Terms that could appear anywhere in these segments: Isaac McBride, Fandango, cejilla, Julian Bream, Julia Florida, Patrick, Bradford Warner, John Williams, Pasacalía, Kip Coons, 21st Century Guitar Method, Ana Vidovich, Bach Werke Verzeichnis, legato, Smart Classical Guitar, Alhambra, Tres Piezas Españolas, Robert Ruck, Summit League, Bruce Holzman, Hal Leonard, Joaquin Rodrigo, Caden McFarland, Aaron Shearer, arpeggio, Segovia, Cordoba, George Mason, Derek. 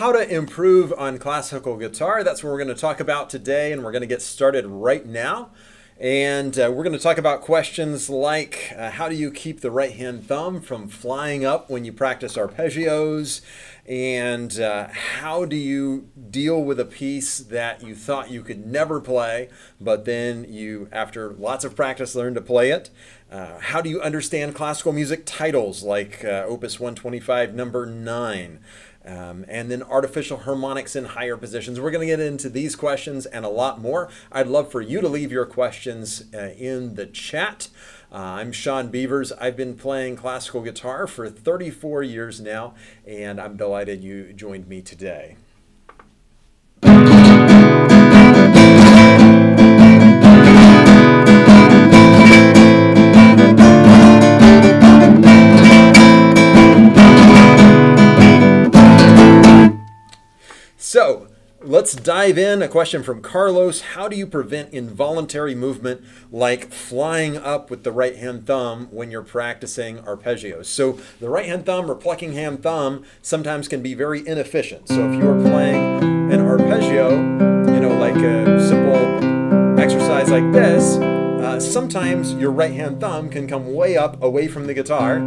how to improve on classical guitar. That's what we're going to talk about today, and we're going to get started right now. And we're going to talk about questions like how do you keep the right hand thumb from flying up when you practice arpeggios, and how do you deal with a piece that you thought you could never play, but then you, after lots of practice, learn to play it. How do you understand classical music titles like Opus 125, number 9? And then artificial harmonics in higher positions. We're going to get into these questions and a lot more. I'd love for you to leave your questions in the chat. I'm Sean Beavers. I've been playing classical guitar for 34 years now, and I'm delighted you joined me today. So let's dive in. A question from Carlos. How do you prevent involuntary movement like flying up with the right hand thumb when you're practicing arpeggios? So the right hand thumb or plucking hand thumb sometimes can be very inefficient. So if you're playing an arpeggio, you know, like a simple exercise like this, sometimes your right hand thumb can come way up away from the guitar.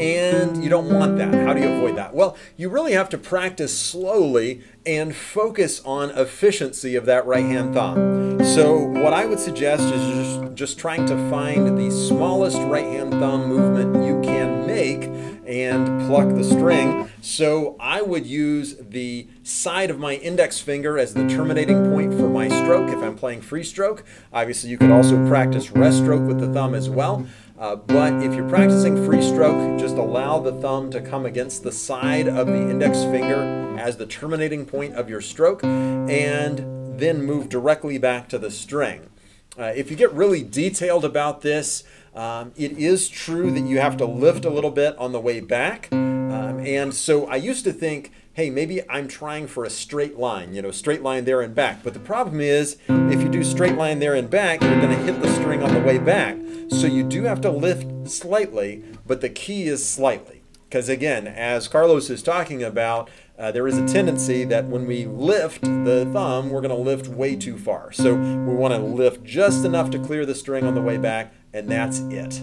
And you don't want that. How do you avoid that? Well, you really have to practice slowly and focus on efficiency of that right hand thumb. So what I would suggest is just trying to find the smallest right hand thumb movement you can make and pluck the string. So I would use the side of my index finger as the terminating point for my stroke if I'm playing free stroke. Obviously, you could also practice rest stroke with the thumb as well. But if you're practicing free stroke, just allow the thumb to come against the side of the index finger as the terminating point of your stroke, and then move directly back to the string. If you get really detailed about this, it is true that you have to lift a little bit on the way back. And so I used to think, hey, maybe I'm trying for a straight line, you know, straight line there and back. But the problem is, if you do straight line there and back, you're going to hit the string on the way back. So you do have to lift slightly, but the key is slightly. Because again, as Carlos is talking about, there is a tendency that when we lift the thumb, we're going to lift way too far. So we want to lift just enough to clear the string on the way back, and that's it.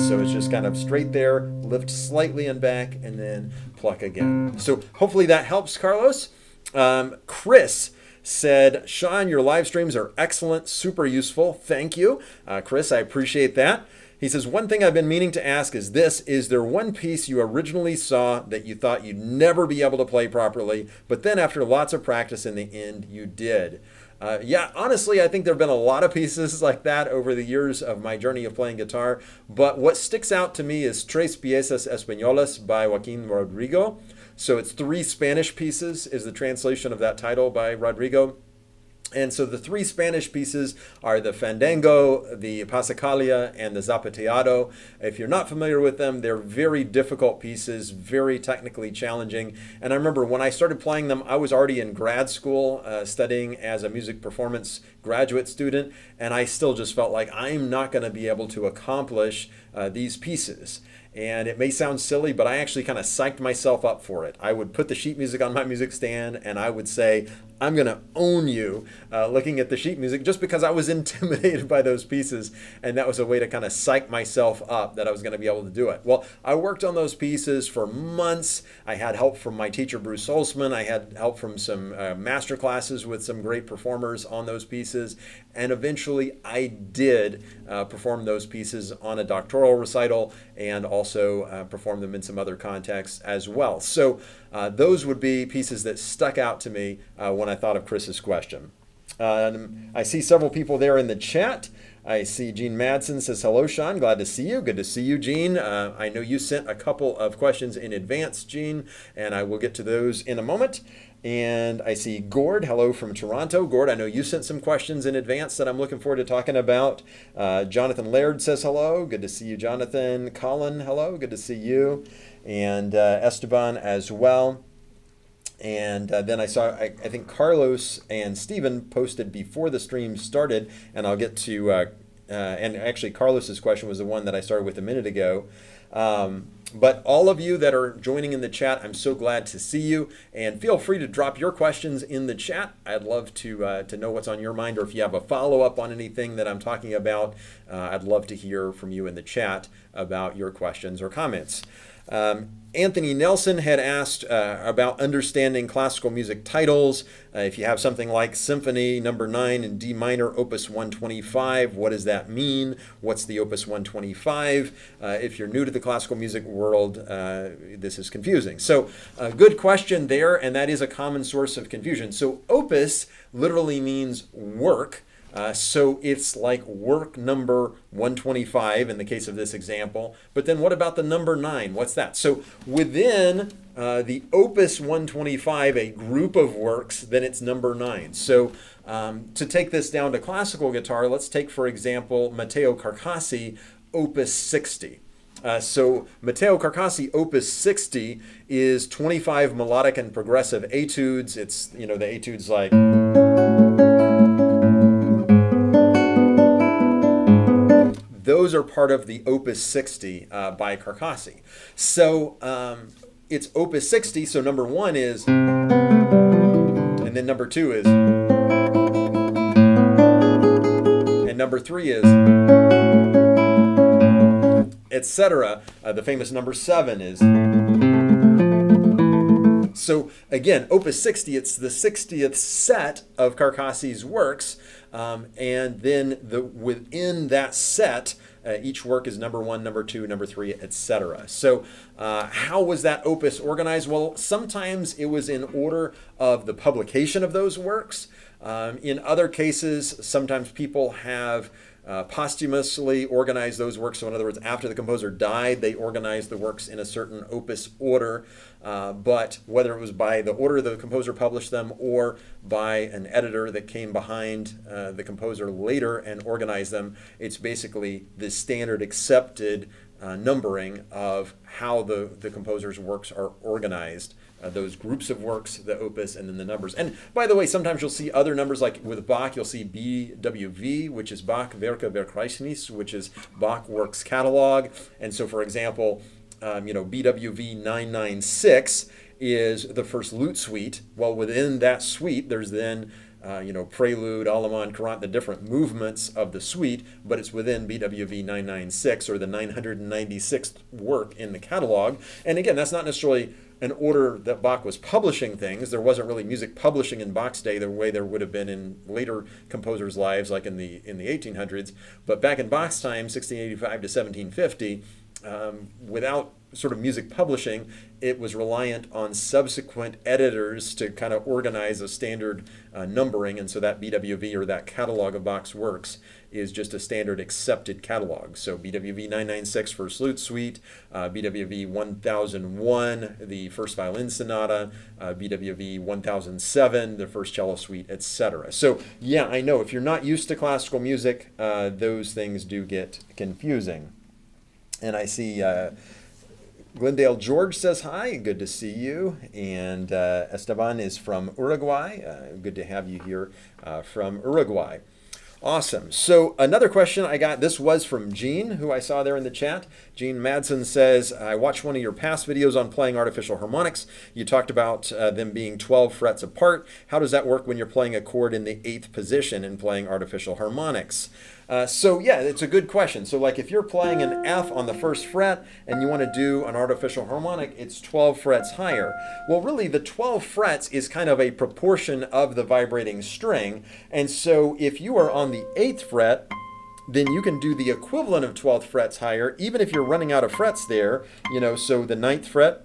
So it's just kind of straight there, lift slightly and back, and then pluck again. So hopefully that helps, Carlos. Chris said, Sean, your live streams are excellent, super useful. Thank you. Chris, I appreciate that. He says, one thing I've been meaning to ask is this. Is there one piece you originally saw that you thought you'd never be able to play properly, but then after lots of practice in the end, you did? Yeah, honestly, I think there have been a lot of pieces like that over the years of my journey of playing guitar. But what sticks out to me is Tres Piezas Españolas by Joaquin Rodrigo. So it's Three Spanish Pieces is the translation of that title by Rodrigo. And so the three Spanish pieces are the Fandango, the Pasacalía, and the Zapateado. If you're not familiar with them, they're very difficult pieces, very technically challenging. And I remember when I started playing them, I was already in grad school studying as a music performance graduate student, and I still just felt like I'm not going to be able to accomplish these pieces. And it may sound silly, but I actually kind of psyched myself up for it. I would put the sheet music on my music stand, and I would say, I'm going to own you looking at the sheet music, just because I was intimidated by those pieces. And that was a way to kind of psych myself up that I was going to be able to do it. Well, I worked on those pieces for months. I had help from my teacher, Bruce Holzman. I had help from some master classes with some great performers on those pieces. And eventually, I did perform those pieces on a doctoral recital, and also perform them in some other contexts as well. So those would be pieces that stuck out to me when I thought of Chris's question. I see several people there in the chat. I see Gene Madsen says, hello, Sean. Glad to see you. Good to see you, Gene. I know you sent a couple of questions in advance, Gene, and I will get to those in a moment. And I see Gord, hello from Toronto. Gord, I know you sent some questions in advance that I'm looking forward to talking about. Jonathan Laird says hello. Good to see you, Jonathan. Colin, hello. Good to see you. And Esteban as well. And then I saw, I think Carlos and Steven posted before the stream started, and I'll get to, and actually Carlos's question was the one that I started with a minute ago. But all of you that are joining in the chat, I'm so glad to see you. And feel free to drop your questions in the chat. I'd love to know what's on your mind, or if you have a follow-up on anything that I'm talking about, I'd love to hear from you in the chat about your questions or comments. Anthony Nelson had asked about understanding classical music titles. If you have something like Symphony No. 9 in D minor, Opus 125, what does that mean? What's the Opus 125? If you're new to the classical music world, this is confusing. So a good question there, and that is a common source of confusion. So opus literally means work. So it's like work number 125 in the case of this example. But then what about the number 9? What's that? So within the Opus 125, a group of works, then it's number 9. So to take this down to classical guitar, let's take, for example, Matteo Carcassi, Opus 60. So Matteo Carcassi Opus 60 is 25 melodic and progressive etudes. It's, you know, the etudes like... Those are part of the Opus 60 by Carcassi. So it's Opus 60, so number 1 is, and then number 2 is, and number 3 is, etc. The famous number 7 is. So again, Opus 60, it's the 60th set of Carcassi's works. And then within that set, each work is number 1, number 2, number 3, etc. So how was that opus organized? Well, sometimes it was in order of the publication of those works. In other cases, sometimes people have posthumously organized those works. So in other words, after the composer died, they organized the works in a certain opus order. But whether it was by the order the composer published them or by an editor that came behind the composer later and organized them, it's basically the standard accepted numbering of how the composer's works are organized. Those groups of works, the opus, and then the numbers. And by the way, sometimes you'll see other numbers, like with Bach, you'll see BWV, which is Bach Werke Verzeichnis, which is Bach Works Catalog. And so, for example, you know, BWV 996 is the first lute suite. Well, within that suite, there's then, you know, prelude, allemande, courante, the different movements of the suite, but it's within BWV 996 or the 996th work in the catalog. And again, that's not necessarily an order that Bach was publishing things. There wasn't really music publishing in Bach's day the way there would have been in later composers' lives, like in the 1800s. But back in Bach's time, 1685 to 1750, without sort of music publishing, it was reliant on subsequent editors to kind of organize a standard numbering. And so that BWV, or that catalog of Bach's works, is just a standard accepted catalog. So BWV 996 First Lute Suite, BWV 1001, the First Violin Sonata, BWV 1007, the First Cello Suite, etc. So yeah, I know if you're not used to classical music, those things do get confusing. And I see Glendale George says hi, good to see you. And Esteban is from Uruguay. Good to have you here from Uruguay. Awesome. So another question I got, this was from Jean, who I saw there in the chat. Jean Madsen says, I watched one of your past videos on playing artificial harmonics. You talked about them being 12 frets apart. How does that work when you're playing a chord in the 8th position and playing artificial harmonics? So yeah, it's a good question. So like if you're playing an F on the 1st fret and you want to do an artificial harmonic, it's 12 frets higher. Well, really the 12 frets is kind of a proportion of the vibrating string. And so if you are on the 8th fret, then you can do the equivalent of 12 frets higher, even if you're running out of frets there, you know, so the 9th fret,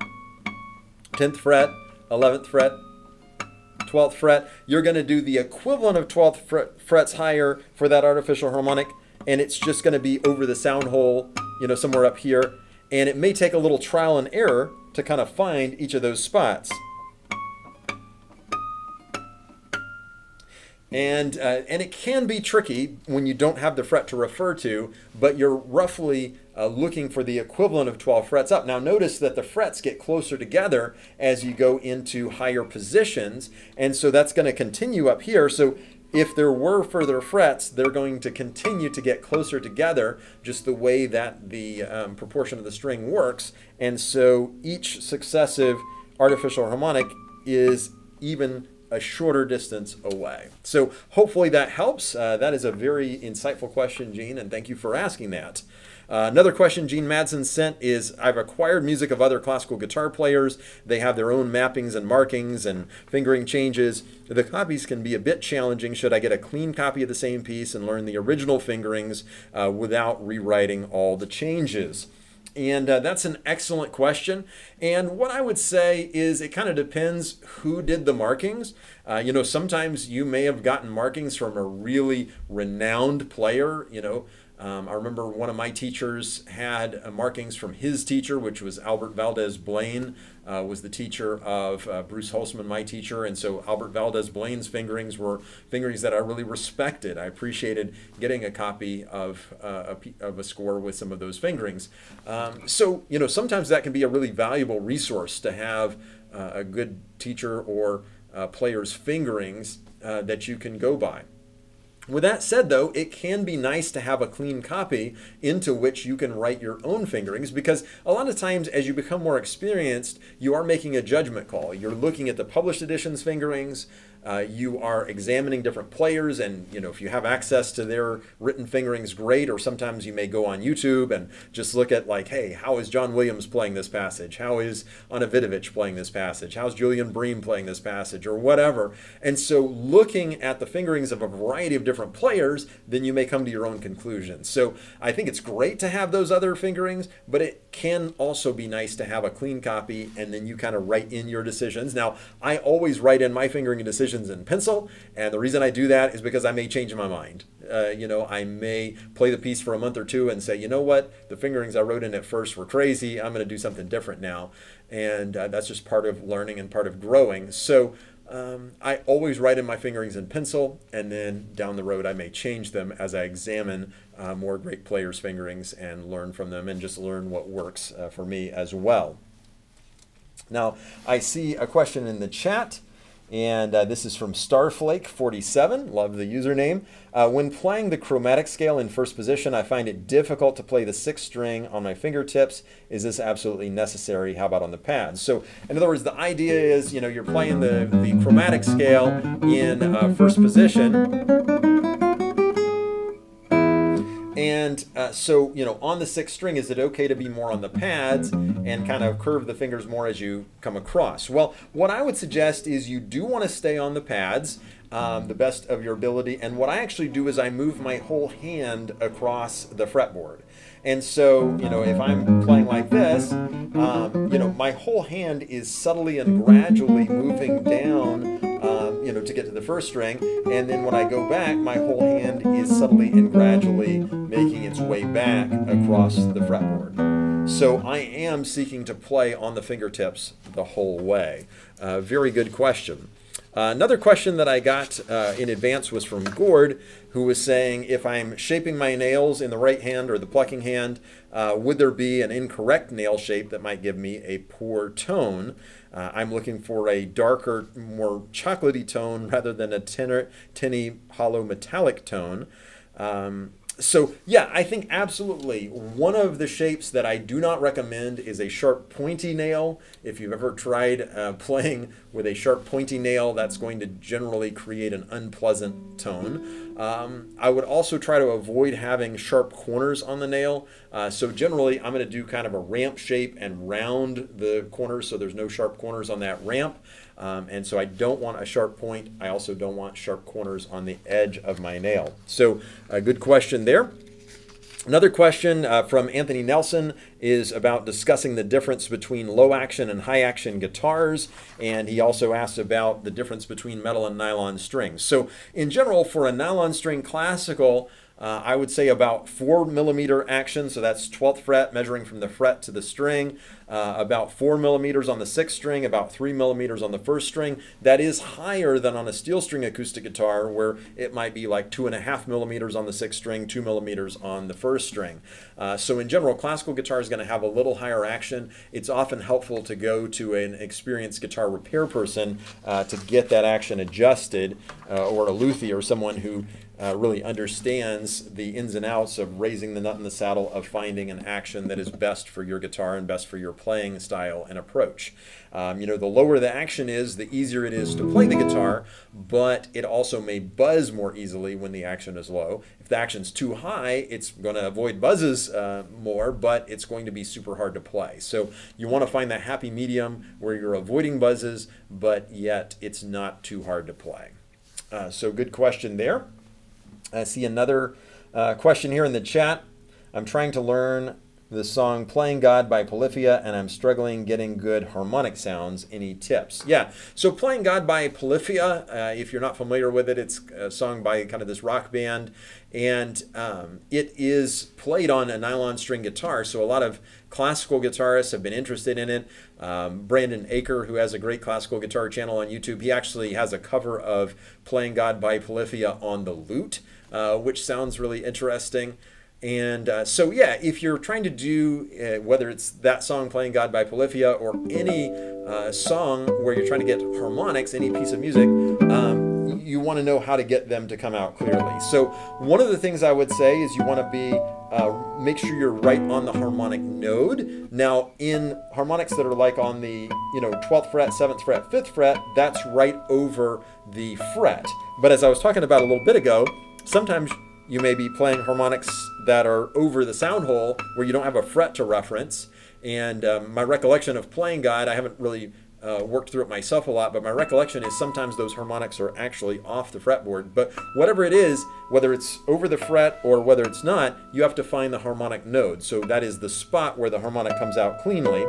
10th fret, 11th fret, 12th fret, you're going to do the equivalent of 12 frets higher for that artificial harmonic, and it's just going to be over the sound hole, you know, somewhere up here, and it may take a little trial and error to kind of find each of those spots. And it can be tricky when you don't have the fret to refer to, but you're roughly looking for the equivalent of 12 frets up. Now notice that the frets get closer together as you go into higher positions, and so that's going to continue up here. So If there were further frets, they're going to continue to get closer together, just the way that the proportion of the string works. And so each successive artificial harmonic is even a shorter distance away. So hopefully that helps. That is a very insightful question, Gene, and thank you for asking that. Another question Gene Madsen sent is, I've acquired music of other classical guitar players. They have their own mappings and markings and fingering changes. The copies can be a bit challenging. Should I get a clean copy of the same piece and learn the original fingerings without rewriting all the changes? And that's an excellent question. And what I would say is it kind of depends who did the markings. You know, sometimes you may have gotten markings from a really renowned player, you know. I remember one of my teachers had markings from his teacher, which was Albert Valdez Blaine, was the teacher of Bruce Holzman, my teacher. And so Albert Valdez Blaine's fingerings were fingerings that I really respected. I appreciated getting a copy of a score with some of those fingerings. So, you know, sometimes that can be a really valuable resource to have a good teacher or player's fingerings that you can go by. With that said, though, it can be nice to have a clean copy into which you can write your own fingerings, because a lot of times as you become more experienced, you are making a judgment call. You're looking at the published edition's fingerings. You are examining different players, and you know, if you have access to their written fingerings, great. Or sometimes you may go on YouTube and just look at, like, hey, how is John Williams playing this passage? How is Ana Vidovich playing this passage? How's Julian Bream playing this passage, or whatever? And so looking at the fingerings of a variety of different players, then you may come to your own conclusions. So I think it's great to have those other fingerings, but it can also be nice to have a clean copy, and then you kind of write in your decisions. Now, I always write in my fingering decisions in pencil, and the reason I do that is because I may change my mind. You know, I may play the piece for a month or two and say, you know what, the fingerings I wrote in at first were crazy, I'm going to do something different now. And that's just part of learning and part of growing. So I always write in my fingerings in pencil, and then down the road I may change them as I examine more great players' fingerings and learn from them, and just learn what works for me as well. Now, I see a question in the chat. And this is from Starflake47, love the username. When playing the chromatic scale in first position, I find it difficult to play the sixth string on my fingertips. Is this absolutely necessary? How about on the pads? So in other words, the idea is, you know, you're playing the chromatic scale in first position. And so, you know, on the sixth string, is it okay to be more on the pads and kind of curve the fingers more as you come across? Well, what I would suggest is you do want to stay on the pads the best of your ability. And what I actually do is I move my whole hand across the fretboard. And so, you know, if I'm playing like this, you know, my whole hand is subtly and gradually moving down, you know, to get to the first string. And then when I go back, my whole hand is subtly and gradually making its way back across the fretboard. So I am seeking to play on the fingertips the whole way. Very good question. Another question that I got in advance was from Gord, who was saying, if I'm shaping my nails in the right hand or the plucking hand, would there be an incorrect nail shape that might give me a poor tone? I'm looking for a darker, more chocolatey tone rather than a tinny, hollow, metallic tone. So yeah, I think absolutely. One of the shapes that I do not recommend is a sharp pointy nail. If you've ever tried playing with a sharp pointy nail, that's going to generally create an unpleasant tone. I would also try to avoid having sharp corners on the nail. So generally, I'm going to do kind of a ramp shape and round the corners so there's no sharp corners on that ramp. And so I don't want a sharp point. I also don't want sharp corners on the edge of my nail. So a good question there. Another question from Anthony Nelson is about discussing the difference between low action and high action guitars. And he also asked about the difference between metal and nylon strings. So in general, for a nylon string classical, I would say about 4 millimeter action, so that's 12th fret, measuring from the fret to the string, about 4 millimeters on the 6th string, about 3 millimeters on the 1st string. That is higher than on a steel string acoustic guitar, where it might be like 2.5 millimeters on the 6th string, 2 millimeters on the 1st string. So in general, classical guitar is going to have a little higher action. It's often helpful to go to an experienced guitar repair person to get that action adjusted, or a luthier, or someone who really understands the ins and outs of raising the nut in the saddle, of finding an action that is best for your guitar and best for your playing style and approach. You know, the lower the action is, the easier it is to play the guitar, but it also may buzz more easily when the action is low. If the action's too high, it's going to avoid buzzes more, but it's going to be super hard to play. So you want to find that happy medium where you're avoiding buzzes, but yet it's not too hard to play. So good question there. I see another question here in the chat. I'm trying to learn the song Playing God by Polyphia, and I'm struggling getting good harmonic sounds. Any tips? Yeah, so Playing God by Polyphia, if you're not familiar with it, it's a song by kind of this rock band, and it is played on a nylon string guitar, so a lot of classical guitarists have been interested in it. Brandon Acker, who has a great classical guitar channel on YouTube, he actually has a cover of Playing God by Polyphia on the lute, which sounds really interesting. And so, yeah, if you're trying to do, whether it's that song, Playing God by Polyphia, or any song where you're trying to get harmonics, any piece of music, you want to know how to get them to come out clearly. So one of the things I would say is you want to be, make sure you're right on the harmonic node. Now, in harmonics that are like on the 12th fret, 7th fret, 5th fret, that's right over the fret. But as I was talking about a little bit ago, sometimes you may be playing harmonics that are over the sound hole where you don't have a fret to reference. And my recollection of Playing God, I haven't really worked through it myself a lot, but my recollection is sometimes those harmonics are actually off the fretboard. But whatever it is, whether it's over the fret or whether it's not, you have to find the harmonic node. So that is the spot where the harmonic comes out cleanly.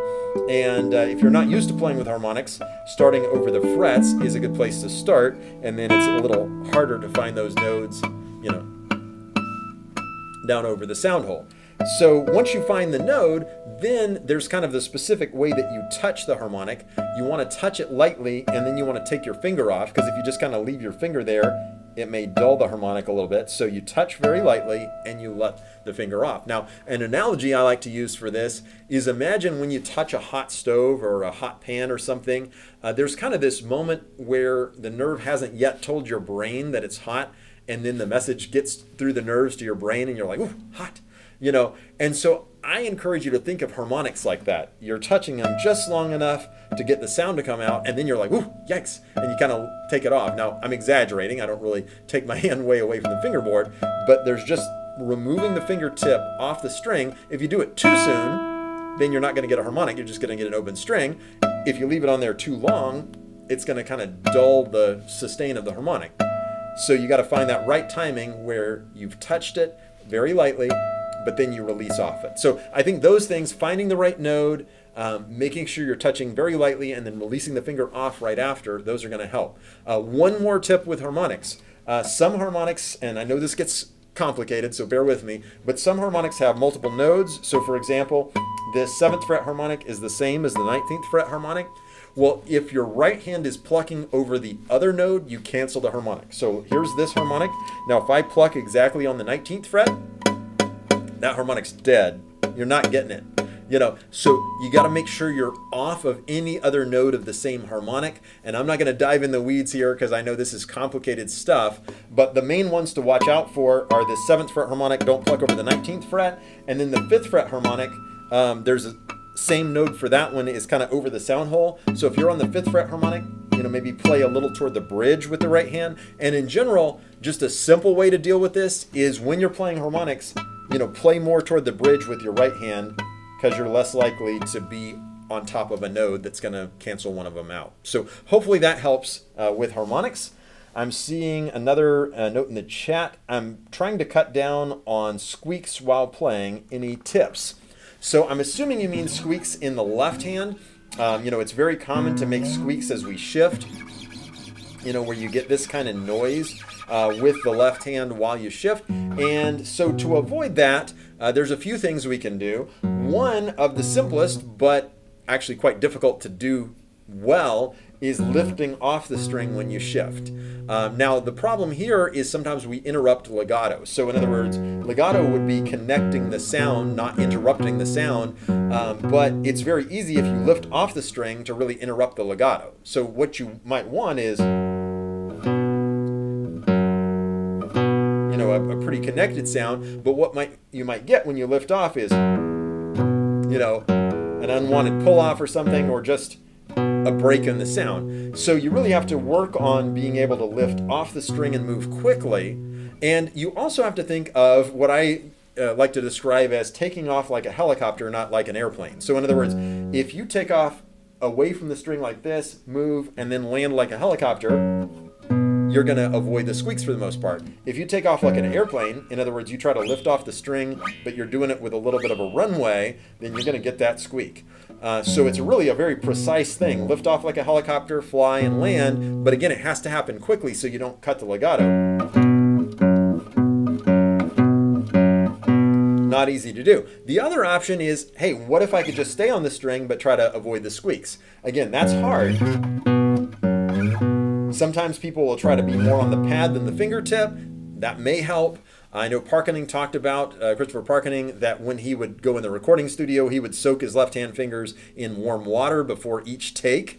And if you're not used to playing with harmonics, starting over the frets is a good place to start. And then it's a little harder to find those nodes, you know, down over the sound hole. So once you find the node, then there's kind of the specific way that you touch the harmonic. You want to touch it lightly, and then you want to take your finger off, because if you just kind of leave your finger there, it may dull the harmonic a little bit. So you touch very lightly and you let the finger off. Now, an analogy I like to use for this is, imagine when you touch a hot stove or a hot pan or something, there's kind of this moment where the nerve hasn't yet told your brain that it's hot, and then the message gets through the nerves to your brain and you're like, ooh, hot, you know. And so I encourage you to think of harmonics like that. You're touching them just long enough to get the sound to come out, and then you're like, ooh, yikes, and you kind of take it off. Now, I'm exaggerating. I don't really take my hand way away from the fingerboard, but there's just removing the fingertip off the string. If you do it too soon, then you're not gonna get a harmonic, you're just gonna get an open string. If you leave it on there too long, it's gonna kind of dull the sustain of the harmonic. So you got to find that right timing where you've touched it very lightly, but then you release off it. So I think those things, finding the right node, making sure you're touching very lightly, and then releasing the finger off right after, those are going to help. One more tip with harmonics. Some harmonics, and I know this gets complicated, so bear with me, but some harmonics have multiple nodes. So for example, this 7th fret harmonic is the same as the 19th fret harmonic. Well, if your right hand is plucking over the other node, you cancel the harmonic. So here's this harmonic. Now, if I pluck exactly on the 19th fret, that harmonic's dead. You're not getting it, you know. So you got to make sure you're off of any other node of the same harmonic. And I'm not going to dive in the weeds here because I know this is complicated stuff. But the main ones to watch out for are the 7th fret harmonic, don't pluck over the 19th fret. And then the 5th fret harmonic, there's a same node for that one is kind of over the sound hole. So if you're on the 5th fret harmonic, you know, maybe play a little toward the bridge with the right hand. And in general, just a simple way to deal with this is, when you're playing harmonics, you know, play more toward the bridge with your right hand, because you're less likely to be on top of a node that's going to cancel one of them out. So hopefully that helps with harmonics. I'm seeing another note in the chat. I'm trying to cut down on squeaks while playing. Any tips? So I'm assuming you mean squeaks in the left hand. You know, it's very common to make squeaks as we shift, you know, where you get this kind of noise. with the left hand while you shift. And so to avoid that, there's a few things we can do. One of the simplest, but actually quite difficult to do well, is lifting off the string when you shift. Now the problem here is sometimes we interrupt legato. So in other words, legato would be connecting the sound, not interrupting the sound, but it's very easy if you lift off the string to really interrupt the legato. So what you might want is, you know, a pretty connected sound, but what you might get when you lift off is, you know, an unwanted pull off or something, or just a break in the sound. So you really have to work on being able to lift off the string and move quickly. And you also have to think of what I like to describe as taking off like a helicopter, not like an airplane. So in other words, if you take off away from the string like this, move, and then land like a helicopter, you're gonna avoid the squeaks for the most part. If you take off like an airplane, in other words, you try to lift off the string, but you're doing it with a little bit of a runway, then you're gonna get that squeak. So it's really a very precise thing. Lift off like a helicopter, fly and land, but again, it has to happen quickly so you don't cut the legato. Not easy to do. The other option is, hey, what if I could just stay on the string but try to avoid the squeaks? Again, that's hard. Sometimes people will try to be more on the pad than the fingertip. That may help. I know Parkening talked about, Christopher Parkening, that when he would go in the recording studio, he would soak his left-hand fingers in warm water before each take.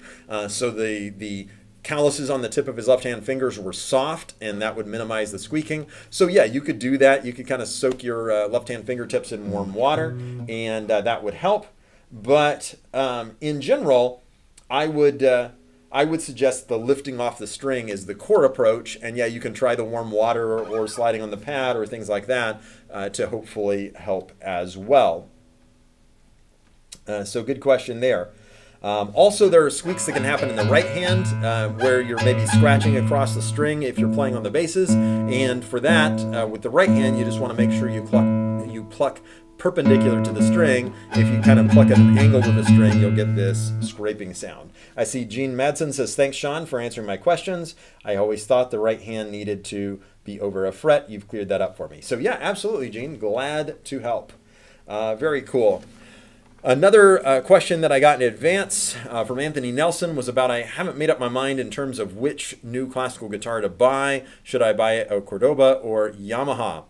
So the calluses on the tip of his left-hand fingers were soft, and that would minimize the squeaking. So yeah, you could do that. You could kind of soak your left-hand fingertips in warm water, and that would help. But in general, I would suggest the lifting off the string is the core approach, and yeah, you can try the warm water or sliding on the pad or things like that to hopefully help as well. So good question there. Also, there are squeaks that can happen in the right hand where you're maybe scratching across the string if you're playing on the basses, and for that, with the right hand, you just want to make sure you pluck perpendicular to the string. If you kind of pluck at an angle to the string, you'll get this scraping sound. I see Gene Madsen says, thanks, Sean, for answering my questions. I always thought the right hand needed to be over a fret. You've cleared that up for me. So yeah, absolutely, Gene. Glad to help. Very cool. Another question that I got in advance from Anthony Nelson was about, I haven't made up my mind in terms of which new classical guitar to buy. Should I buy a Cordoba or Yamaha?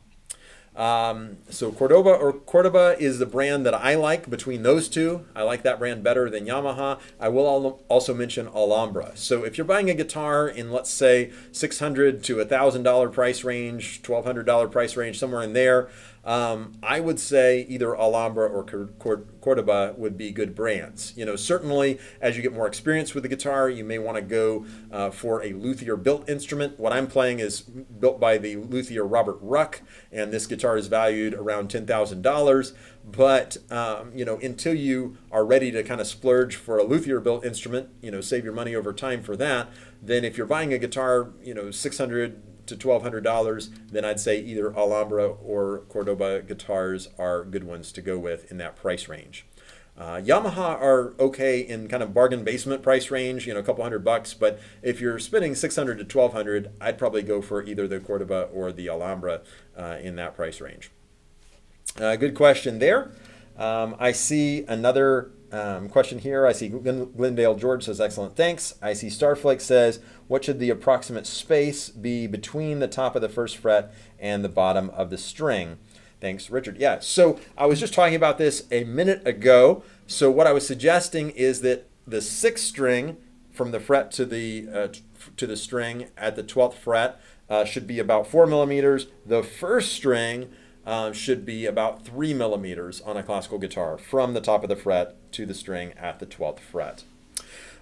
So Cordoba is the brand that I like between those two. I like that brand better than Yamaha. I will also mention Alhambra. So if you're buying a guitar in, let's say, $600 to $1,000 price range, $1,200 price range, somewhere in there, I would say either Alhambra or Cordoba would be good brands. You know, certainly as you get more experience with the guitar, you may want to go for a luthier built instrument. What I'm playing is built by the luthier Robert Ruck, and this guitar is valued around $10,000. But, you know, until you are ready to kind of splurge for a luthier built instrument, you know, save your money over time for that, then if you're buying a guitar, you know, $600 to $1,200, then I'd say either Alhambra or Cordoba guitars are good ones to go with in that price range. Yamaha are okay in kind of bargain basement price range, you know, a couple $100, but if you're spending $600 to $1,200, I'd probably go for either the Cordoba or the Alhambra in that price range. Good question there. I see another question here. I see Glendale George says, excellent, thanks. I see Starflake says, what should the approximate space be between the top of the first fret and the bottom of the string? Thanks, Richard. Yeah, so I was just talking about this a minute ago. So what I was suggesting is that the sixth string from the fret to the string at the 12th fret should be about 4 millimeters. The first string should be about 3 millimeters on a classical guitar from the top of the fret to the string at the 12th fret.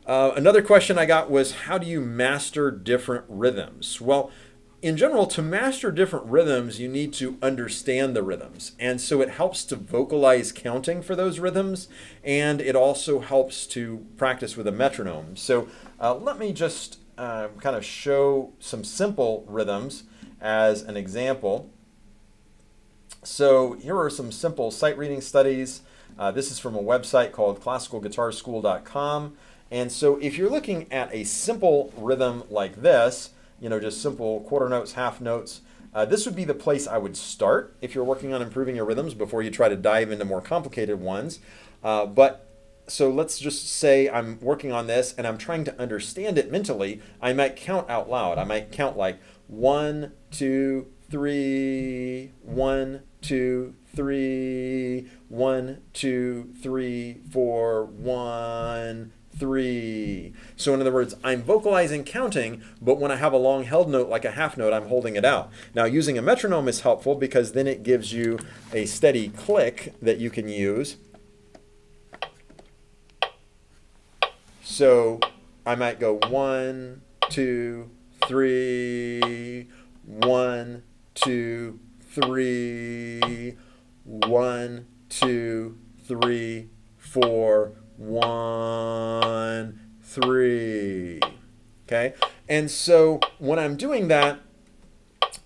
Another question I got was, how do you master different rhythms? Well, in general, to master different rhythms, you need to understand the rhythms. And so it helps to vocalize counting for those rhythms, and it also helps to practice with a metronome. So let me just kind of show some simple rhythms as an example. So here are some simple sight reading studies. This is from a website called classicalguitarschool.com. And so if you're looking at a simple rhythm like this, you know, just simple quarter notes, half notes. This would be the place I would start if you're working on improving your rhythms before you try to dive into more complicated ones. So let's just say I'm working on this and I'm trying to understand it mentally. I might count out loud. I might count like 1, 2, 3, 1, 2, 3, 1, 2, 3, 4, 1, 3. So in other words, I'm vocalizing counting, but when I have a long held note like a half note, I'm holding it out. Now using a metronome is helpful because then it gives you a steady click that you can use. So I might go 1, 2, 3, 1, 2, 3, 1, 2, 3, 1, 2, 3, 4, 1, 3. Okay, and so when I'm doing that,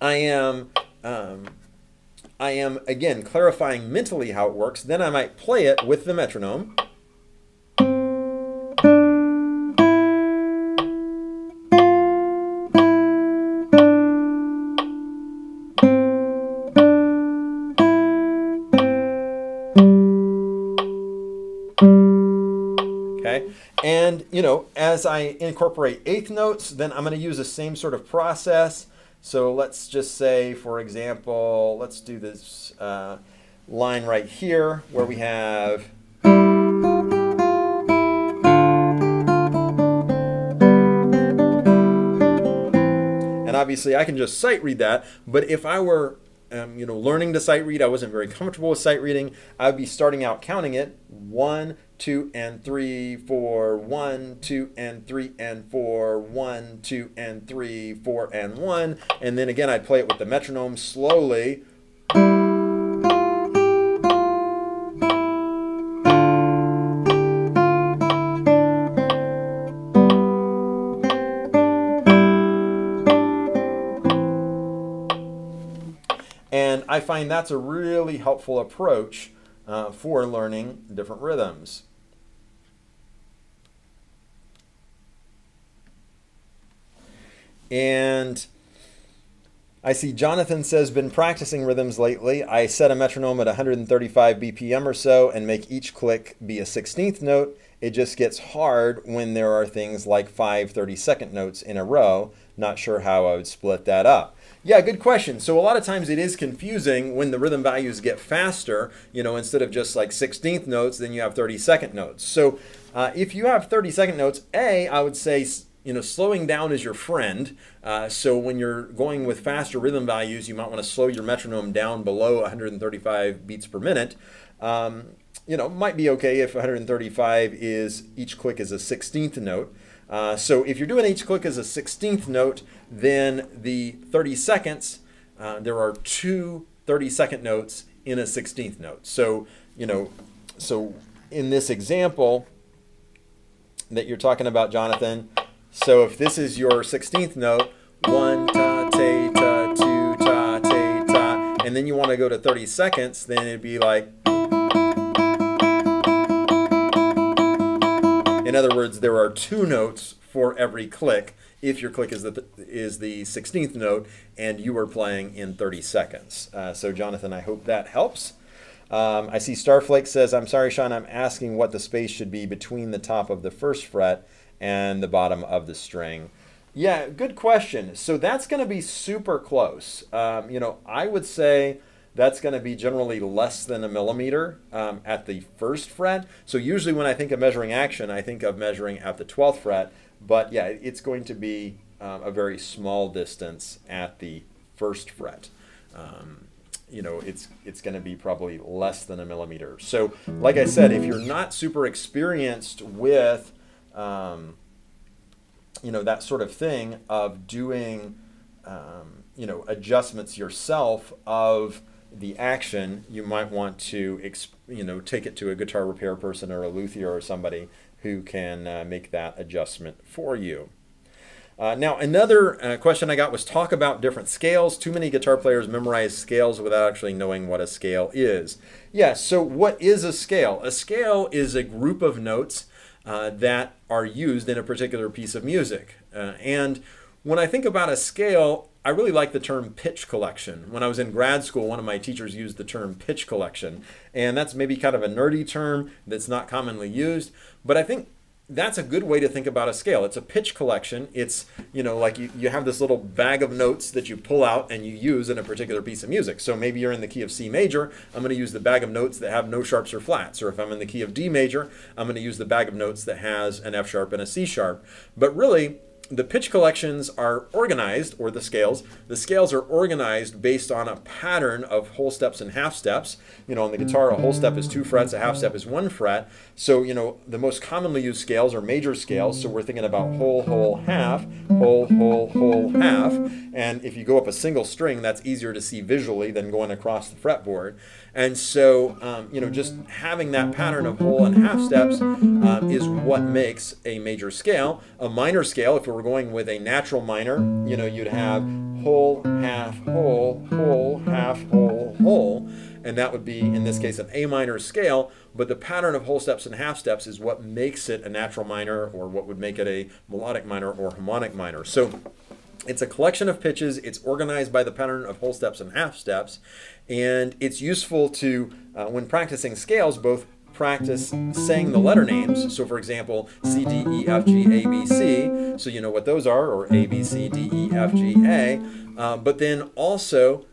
I am again clarifying mentally how it works. Then I might play it with the metronome. And, you know, as I incorporate eighth notes, then I'm going to use the same sort of process. So let's just say, for example, let's do this line right here where we have. And obviously I can just sight read that, but if I were you know, learning to sight read, I wasn't very comfortable with sight reading, I'd be starting out counting it 1, 2, and 3, 4, 1, 2, and 3, and 4, 1, 2, and 3, 4, and 1. And then again, I'd play it with the metronome slowly. And I find that's a really helpful approach for learning different rhythms. And I see Jonathan says, been practicing rhythms lately. I set a metronome at 135 BPM or so and make each click be a 16th note. It just gets hard when there are things like 5 32nd notes in a row. Not sure how I would split that up. Yeah, good question. So a lot of times it is confusing when the rhythm values get faster. You know, instead of just like 16th notes, then you have 32nd notes. So if you have 32nd notes, I would say, you know, slowing down is your friend. So when you're going with faster rhythm values, you might want to slow your metronome down below 135 beats per minute. You know, might be okay if 135 is each click is a 16th note. So if you're doing each click as a 16th note, then the 30 seconds, there are two 32nd notes in a 16th note. So, you know, so in this example that you're talking about, Jonathan, so if this is your 16th note, 1, ta, te, ta, 2, ta, te, ta, and then you want to go to 30 seconds, then it'd be like, in other words, there are two notes for every click if your click is the 16th note and you are playing in 30 seconds. So Jonathan, I hope that helps. I see Starflake says, I'm sorry, Sean, I'm asking what the space should be between the top of the first fret and the bottom of the string. Yeah, good question. So that's going to be super close. You know, I would say that's going to be generally less than a millimeter at the first fret. So usually when I think of measuring action, I think of measuring at the 12th fret. But yeah, it's going to be a very small distance at the first fret. You know, it's going to be probably less than a millimeter. So like I said, if you're not super experienced with, you know, that sort of thing of doing, you know, adjustments yourself of the action, you might want to, you know, take it to a guitar repair person or a luthier or somebody who can make that adjustment for you. Now, another question I got was talk about different scales. Too many guitar players memorize scales without actually knowing what a scale is. Yeah, so what is a scale? A scale is a group of notes that are used in a particular piece of music. And When I think about a scale, I really like the term pitch collection. When I was in grad school, one of my teachers used the term pitch collection, and that's maybe kind of a nerdy term that's not commonly used, but I think that's a good way to think about a scale. It's a pitch collection. It's, you know, like you have this little bag of notes that you pull out and you use in a particular piece of music. So maybe you're in the key of C major, I'm going to use the bag of notes that have no sharps or flats. Or if I'm in the key of D major, I'm going to use the bag of notes that has an F sharp and a C sharp. But really, the pitch collections are organized, or the scales are organized based on a pattern of whole steps and half steps. You know, on the guitar, a whole step is 2 frets, a half step is 1 fret. So, you know, the most commonly used scales are major scales. So we're thinking about whole, half, whole, half. And if you go up a single string, that's easier to see visually than going across the fretboard. And so, you know, just having that pattern of whole and half steps is what makes a major scale. A minor scale, if we're going with a natural minor, you know, you'd have whole, half, whole, half, whole. And that would be, in this case, an A minor scale. But the pattern of whole steps and half steps is what makes it a natural minor, or what would make it a melodic minor or harmonic minor. So it's a collection of pitches. It's organized by the pattern of whole steps and half steps. And it's useful to, when practicing scales, both practice saying the letter names. So for example, C, D, E, F, G, A, B, C. So you know what those are, or A, B, C, D, E, F, G, A. But then also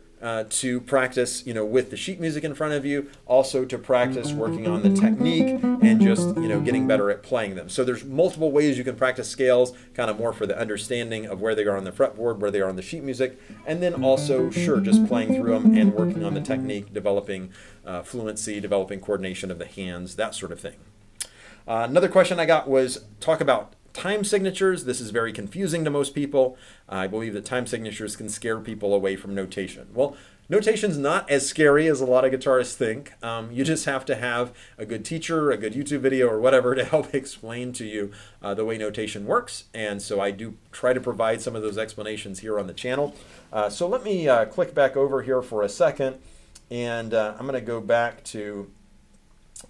to practice, you know, with the sheet music in front of you, also to practice working on the technique and just, you know, getting better at playing them. So there's multiple ways you can practice scales, kind of more for the understanding of where they are on the fretboard, where they are on the sheet music, and then also, sure, just playing through them and working on the technique, developing fluency, developing coordination of the hands, that sort of thing. Another question I got was, talk about time signatures. This is very confusing to most people. I believe that time signatures can scare people away from notation. Well, notation's not as scary as a lot of guitarists think. You just have to have a good teacher, a good YouTube video, or whatever to help explain to you the way notation works. And so I do try to provide some of those explanations here on the channel. So let me click back over here for a second. And I'm going to go back to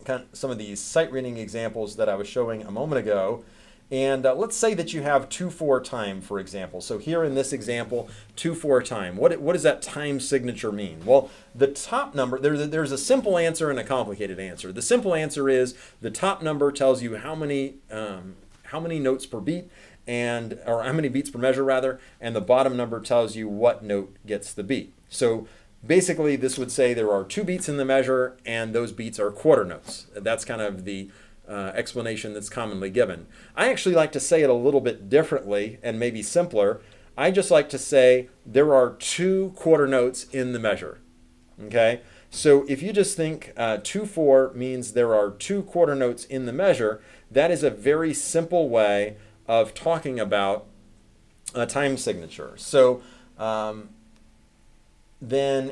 kind of some of these sight reading examples that I was showing a moment ago. And let's say that you have 2-4 time, for example. So here in this example, 2-4 time. What does that time signature mean? Well, the top number, there's a simple answer and a complicated answer. The simple answer is the top number tells you how many notes per beat, and or how many beats per measure rather, and the bottom number tells you what note gets the beat. So basically, this would say there are 2 beats in the measure, and those beats are quarter notes. That's kind of the explanation that's commonly given. I actually like to say it a little bit differently and maybe simpler. I just like to say there are 2 quarter notes in the measure. Okay, so if you just think 2-4 means there are 2 quarter notes in the measure, that is a very simple way of talking about a time signature. So then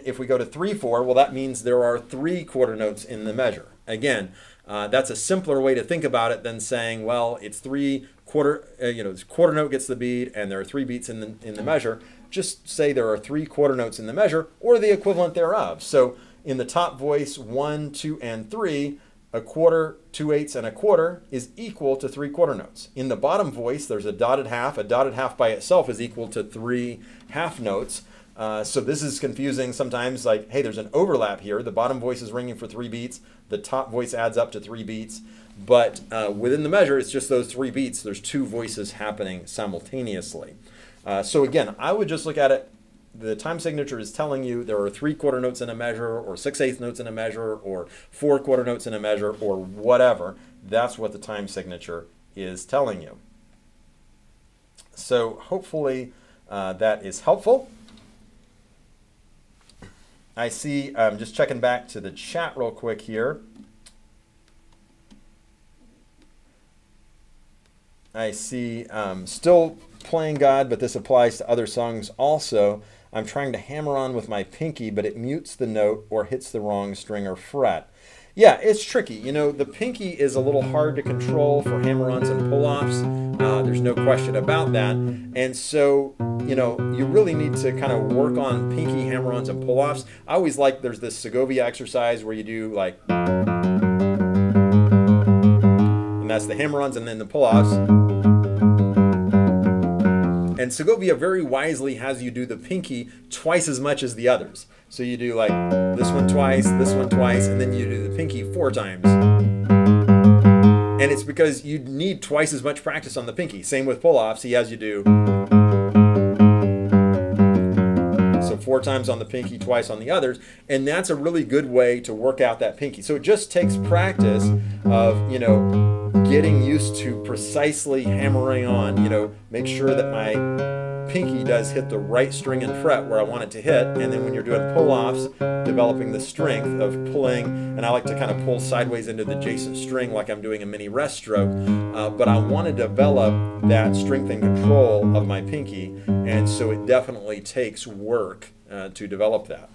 if we go to 3-4, well, that means there are 3 quarter notes in the measure. Again, that's a simpler way to think about it than saying, well, it's quarter note gets the beat and there are 3 beats in the measure. Just say there are 3 quarter notes in the measure, or the equivalent thereof. So in the top voice, 1, 2, and 3, a quarter, 2/8, and a quarter is equal to 3 quarter notes. In the bottom voice, there's a dotted half. A dotted half by itself is equal to 3 half notes. So this is confusing sometimes, like, hey, there's an overlap here. The bottom voice is ringing for 3 beats. The top voice adds up to 3 beats. But within the measure, it's just those 3 beats. There's 2 voices happening simultaneously. So again, I would just look at it. The time signature is telling you there are 3 quarter notes in a measure, or 6/8 notes in a measure, or 4 quarter notes in a measure, or whatever. That's what the time signature is telling you. So hopefully that is helpful. I see, I'm just checking back to the chat real quick here. I see still playing God, but this applies to other songs also. I'm trying to hammer on with my pinky, but it mutes the note or hits the wrong string or fret. Yeah, it's tricky. You know, the pinky is a little hard to control for hammer-ons and pull-offs. There's no question about that. And so, you know, you really need to kind of work on pinky hammer-ons and pull-offs. I always like, there's this Segovia exercise where you do like, and that's the hammer-ons and then the pull-offs. And Segovia very wisely has you do the pinky twice as much as the others. So you do like this one twice, and then you do the pinky 4 times. And it's because you need twice as much practice on the pinky. Same with pull-offs, he has you do. So 4 times on the pinky, twice on the others. And that's a really good way to work out that pinky. So it just takes practice of, you know, getting used to precisely hammering on, you know, make sure that my pinky does hit the right string and fret where I want it to hit. And then when you're doing pull-offs, developing the strength of pulling, and I like to kind of pull sideways into the adjacent string like I'm doing a mini rest stroke, but I want to develop that strength and control of my pinky, and so it definitely takes work to develop that.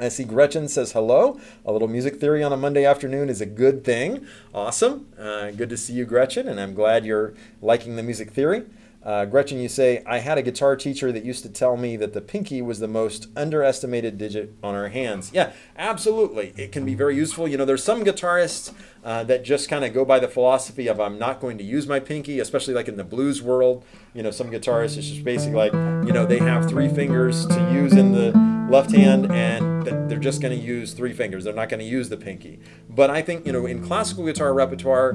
I see Gretchen says hello. A little music theory on a Monday afternoon is a good thing. Awesome. Good to see you, Gretchen, and I'm glad you're liking the music theory. Gretchen, you say, I had a guitar teacher that used to tell me that the pinky was the most underestimated digit on our hands. Yeah, absolutely. It can be very useful. You know, there's some guitarists that just kind of go by the philosophy of I'm not going to use my pinky, especially like in the blues world. You know, some guitarists, it's just basically like, you know, they have 3 fingers to use in the left hand and they're just going to use 3 fingers. They're not going to use the pinky. But I think, you know, in classical guitar repertoire,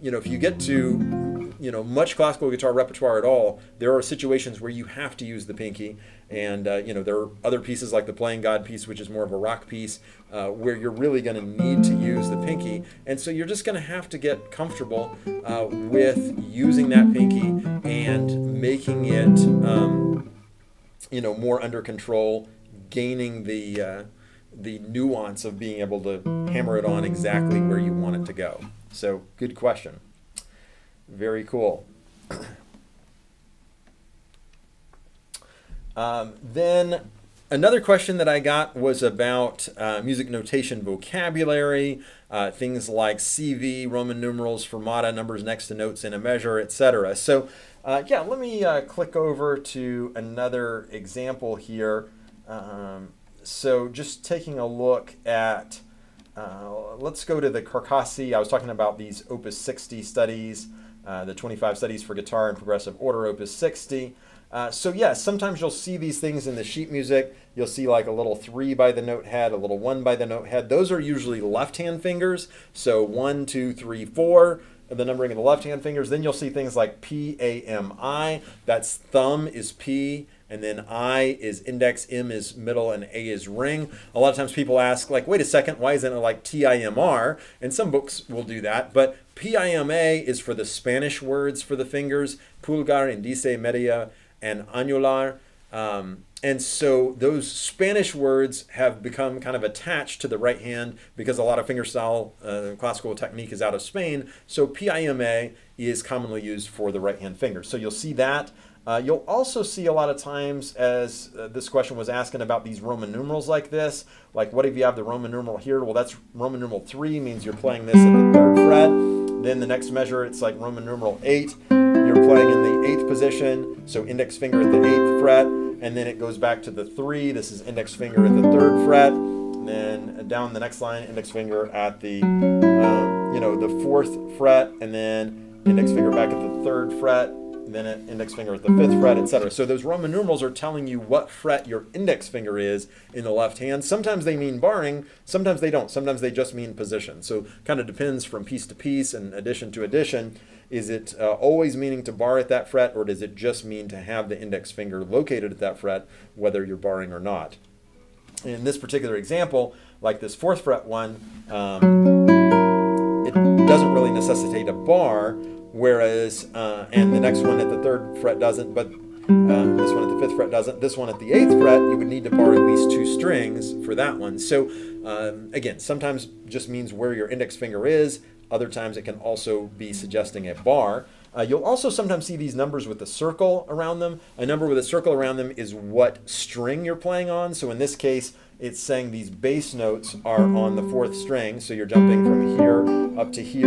you know, if you get to much classical guitar repertoire at all, there are situations where you have to use the pinky, and you know, there are other pieces like the Playing God piece, which is more of a rock piece, where you're really going to need to use the pinky, and so you're just going to have to get comfortable with using that pinky and making it, you know, more under control, gaining the nuance of being able to hammer it on exactly where you want it to go. So, good question. Very cool. Then another question that I got was about music notation vocabulary, things like CV, Roman numerals, fermata, numbers next to notes in a measure, etc. So yeah, let me click over to another example here. So just taking a look at, let's go to the Carcassi. I was talking about these Opus 60 studies. The 25 studies for guitar in progressive order, Opus 60. So yes, yeah, sometimes you'll see these things in the sheet music. You'll see like a little 3 by the note head, a little 1 by the note head. Those are usually left-hand fingers. So 1, 2, 3, 4, the numbering of the left-hand fingers. Then you'll see things like P, A, M, I. That's thumb is P, and then I is index, M is middle, and A is ring. A lot of times people ask, like, wait a second, why isn't it like T-I-M-R? And some books will do that, but P-I-M-A is for the Spanish words for the fingers, pulgar, índice, media, and anular. And so those Spanish words have become kind of attached to the right hand because a lot of fingerstyle classical technique is out of Spain. So P-I-M-A is commonly used for the right hand finger. So you'll see that. You'll also see a lot of times, as this question was asking about these Roman numerals like this, like what if you have the Roman numeral here? Well, that's Roman numeral 3, means you're playing this at the 3rd fret. Then the next measure, it's like Roman numeral 8. You're playing in the 8th position, so index finger at the 8th fret, and then it goes back to the 3. This is index finger at the 3rd fret. And then down the next line, index finger at the, you know, the 4th fret, and then index finger back at the 3rd fret. Then an index finger at the 5th fret, etc. So those Roman numerals are telling you what fret your index finger is in the left hand. Sometimes they mean barring, sometimes they don't. Sometimes they just mean position. So kind of depends from piece to piece and addition to addition. Is it always meaning to bar at that fret, or does it just mean to have the index finger located at that fret, whether you're barring or not? In this particular example, like this 4th fret one, it doesn't really necessitate a bar, whereas, and the next one at the 3rd fret doesn't, but this one at the 5th fret doesn't. This one at the 8th fret, you would need to bar at least 2 strings for that one. So again, sometimes just means where your index finger is. Other times it can also be suggesting a bar. You'll also sometimes see these numbers with a circle around them. A number with a circle around them is what string you're playing on. So in this case, it's saying these bass notes are on the 4th string. So you're jumping from here up to here,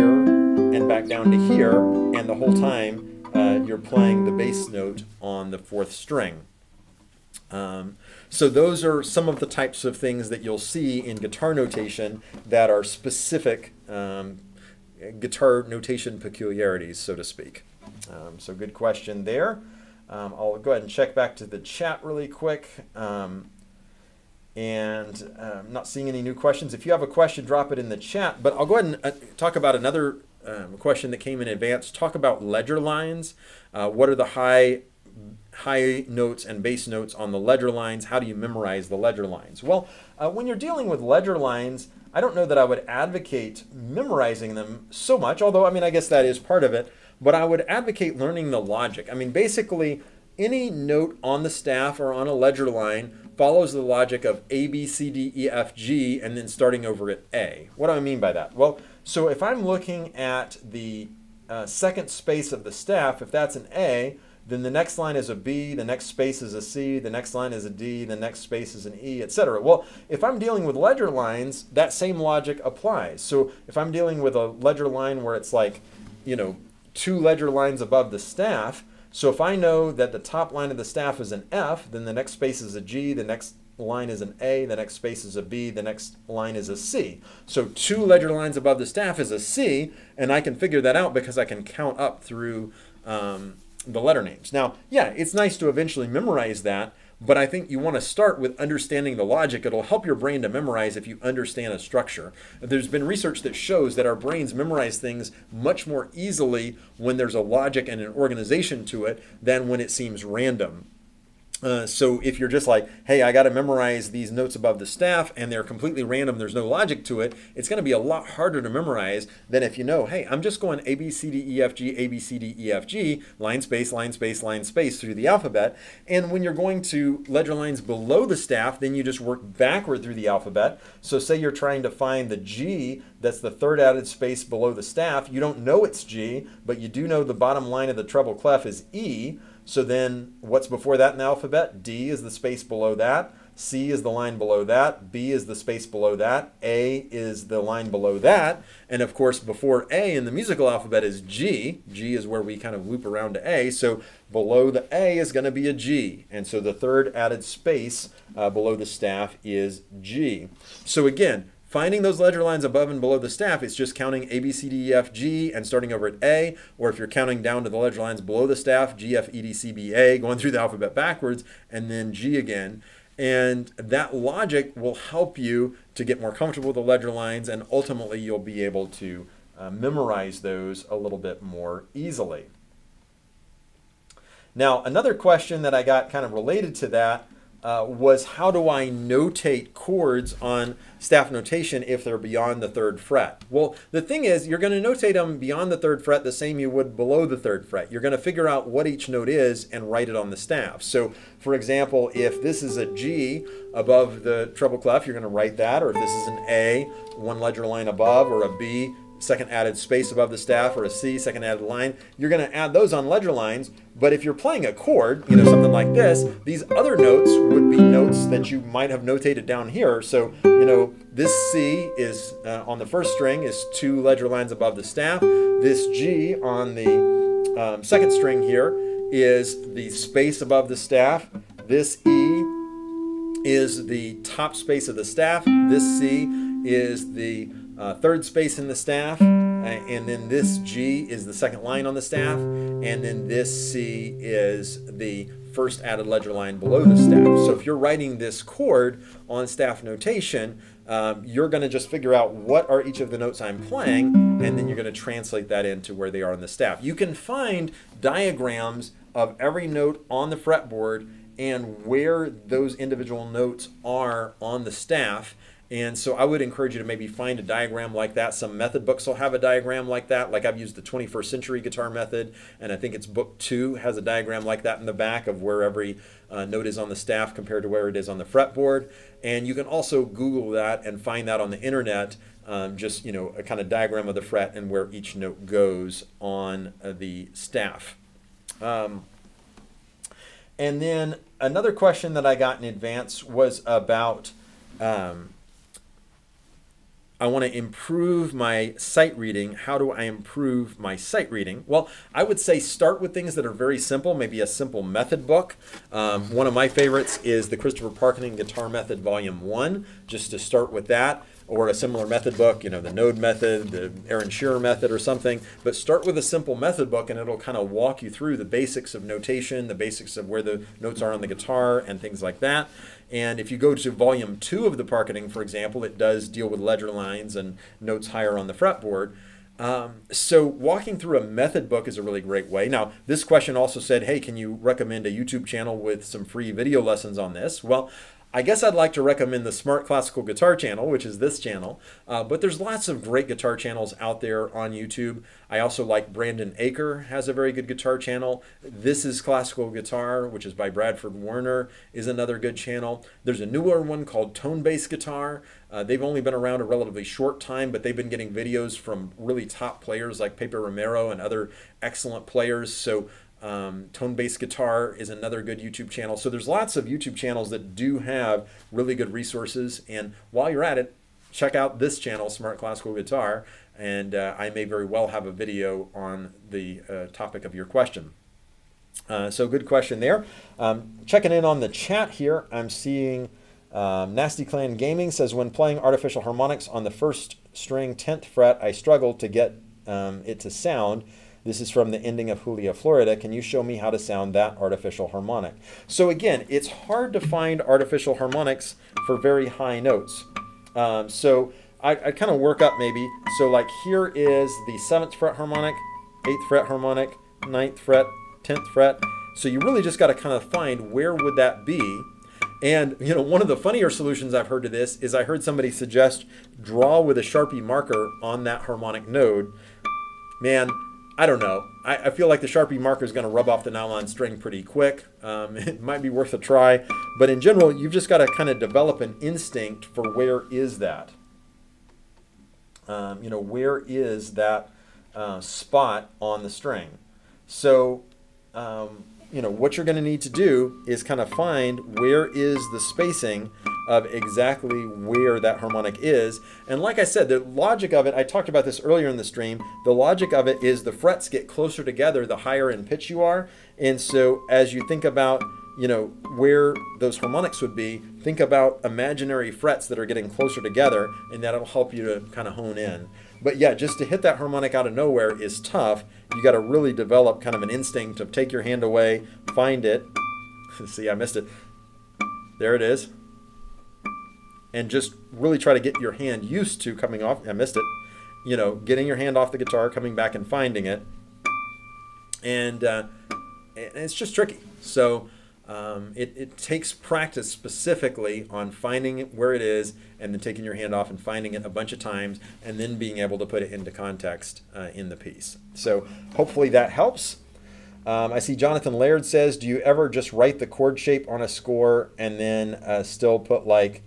and back down to here, and the whole time you're playing the bass note on the 4th string. So those are some of the types of things that you'll see in guitar notation that are specific guitar notation peculiarities, so to speak. So good question there. I'll go ahead and check back to the chat really quick. And I'm not seeing any new questions. If you have a question, drop it in the chat. But I'll go ahead and talk about another question that came in advance. Talk about ledger lines. What are the high notes and bass notes on the ledger lines? How do you memorize the ledger lines? Well, when you're dealing with ledger lines, I don't know that I would advocate memorizing them so much, although, I mean, I guess that is part of it, but I would advocate learning the logic. I mean, basically, any note on the staff or on a ledger line follows the logic of A, B, C, D, E, F, G, and then starting over at A. What do I mean by that? Well, so if I'm looking at the second space of the staff, if that's an A, then the next line is a B, the next space is a C, the next line is a D, the next space is an E, etc. Well, if I'm dealing with ledger lines, that same logic applies. So if I'm dealing with a ledger line where it's like, you know, 2 ledger lines above the staff, so if I know that the top line of the staff is an F, then the next space is a G, the next line is an A, the next space is a B, the next line is a C. So 2 ledger lines above the staff is a C, and I can figure that out because I can count up through the letter names. Now, yeah, it's nice to eventually memorize that, but I think you want to start with understanding the logic. It'll help your brain to memorize if you understand a structure. There's been research that shows that our brains memorize things much more easily when there's a logic and an organization to it than when it seems random. So if you're just like, hey, I got to memorize these notes above the staff and they're completely random, there's no logic to it, it's going to be a lot harder to memorize than if you know, hey, I'm just going A, B, C, D, E, F, G, A, B, C, D, E, F, G, line, space, line, space, line, space through the alphabet. And when you're going to ledger lines below the staff, then you just work backward through the alphabet. So say you're trying to find the G, that's the third added space below the staff. You don't know it's G, but you do know the bottom line of the treble clef is E. So then what's before that in the alphabet? D is the space below that. C is the line below that. B is the space below that. A is the line below that. And of course, before A in the musical alphabet is G. G is where we kind of loop around to A. So below the A is going to be a G. And so the third added space below the staff is G. So again, finding those ledger lines above and below the staff, it's just counting A, B, C, D, E, F, G and starting over at A, or if you're counting down to the ledger lines below the staff, G, F, E, D, C, B, A, going through the alphabet backwards, and then G again. And that logic will help you to get more comfortable with the ledger lines, and ultimately you'll be able to memorize those a little bit more easily. Now, another question that I got kind of related to that was how do I notate chords on staff notation if they're beyond the 3rd fret? Well, the thing is, you're going to notate them beyond the 3rd fret the same you would below the 3rd fret. You're going to figure out what each note is and write it on the staff. So, for example, if this is a G above the treble clef, you're going to write that, or if this is an A, one ledger line above, or a B, second added space above the staff, or a C, second added line, you're going to add those on ledger lines. But if you're playing a chord, you know, something like this, these other notes would be notes that you might have notated down here. So, you know, this C is on the 1st string is 2 ledger lines above the staff. This G on the 2nd string here is the space above the staff. This E is the top space of the staff. This C is the 3rd space in the staff, and then this G is the 2nd line on the staff, and then this C is the 1st added ledger line below the staff. So if you're writing this chord on staff notation, you're going to just figure out what are each of the notes I'm playing, and then you're going to translate that into where they are on the staff. You can find diagrams of every note on the fretboard and where those individual notes are on the staff. And so I would encourage you to maybe find a diagram like that. Some method books will have a diagram like that. Like I've used the 21st Century Guitar Method, and I think it's book 2 has a diagram like that in the back of where every note is on the staff compared to where it is on the fretboard. And you can also Google that and find that on the internet, just, you know, a kind of diagram of the fret and where each note goes on the staff. And then another question that I got in advance was about I want to improve my sight reading. How do I improve my sight reading? Well, I would say start with things that are very simple, maybe a simple method book. One of my favorites is the Christopher Parkening Guitar Method Volume 1, just to start with that. or a similar method book, you know, the Node Method, the Aaron Shearer Method or something, but start with a simple method book and it'll kind of walk you through the basics of notation, the basics of where the notes are on the guitar and things like that. And if you go to volume 2 of the Parkening, for example, it does deal with ledger lines and notes higher on the fretboard. So walking through a method book is a really great way. Now, this question also said, hey, can you recommend a YouTube channel with some free video lessons on this? Well, I guess I'd like to recommend the Smart Classical Guitar channel, which is this channel, but there's lots of great guitar channels out there on YouTube. I also like Brandon Acker has a very good guitar channel. This is Classical Guitar, which is by Bradford Warner, is another good channel. There's a newer one called Tonebase Guitar. They've only been around a relatively short time, but they've been getting videos from really top players like Pepe Romero and other excellent players. So Tonebase Guitar is another good YouTube channel. So there's lots of YouTube channels that do have really good resources. And while you're at it, check out this channel, Smart Classical Guitar, and I may very well have a video on the topic of your question. So good question there. Checking in on the chat here, I'm seeing Nasty Clan Gaming says, when playing artificial harmonics on the first string 10th fret, I struggle to get it to sound. This is from the ending of Julia Florida. Can you show me how to sound that artificial harmonic? So again, it's hard to find artificial harmonics for very high notes. So I kind of work up maybe. So like here is the 7th fret harmonic, 8th fret harmonic, 9th fret, 10th fret. So you really just got to kind of find where would that be. And, you know, one of the funnier solutions I've heard to this is I heard somebody suggest draw with a Sharpie marker on that harmonic node. Man, I don't know. I feel like the Sharpie marker is going to rub off the nylon string pretty quick. It might be worth a try. But in general, you've just got to kind of develop an instinct for where is that. You know, where is that spot on the string? So, you know, what you're going to need to do is kind of find where is the spacing of exactly where that harmonic is. And like I said, the logic of it, I talked about this earlier in the stream, the logic of it is the frets get closer together the higher in pitch you are. And so as you think about, you know, where those harmonics would be, think about imaginary frets that are getting closer together, and that'll help you to kind of hone in. But yeah, just to hit that harmonic out of nowhere is tough. You got to really develop kind of an instinct of take your hand away, find it. See, I missed it. There it is. And just really try to get your hand used to coming off, I missed it, you know, getting your hand off the guitar, coming back and finding it. And it's just tricky. So it takes practice specifically on finding where it is and then taking your hand off and finding it a bunch of times and then being able to put it into context in the piece. So hopefully that helps. I see Jonathan Laird says, do you ever just write the chord shape on a score and then still put like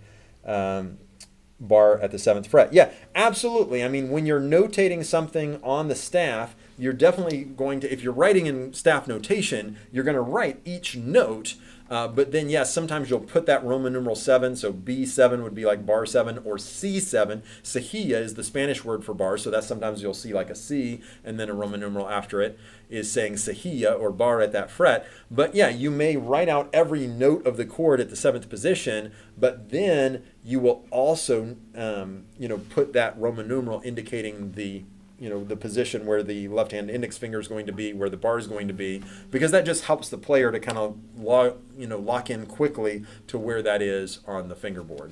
bar at the 7th fret? Yeah, absolutely. I mean, when you're notating something on the staff, you're definitely going to, if you're writing in staff notation, you're going to write each note. But then, yes, sometimes you'll put that Roman numeral 7, so B7 would be like bar 7 or C7. Cejilla is the Spanish word for bar, so that's sometimes you'll see like a C and then a Roman numeral after it is saying cejilla or bar at that fret. But yeah, you may write out every note of the chord at the 7th position, but then you will also, you know, put that Roman numeral indicating the, you know, the position where the left hand index finger is going to be, where the bar is going to be, because that just helps the player to kind of lock in quickly to where that is on the fingerboard.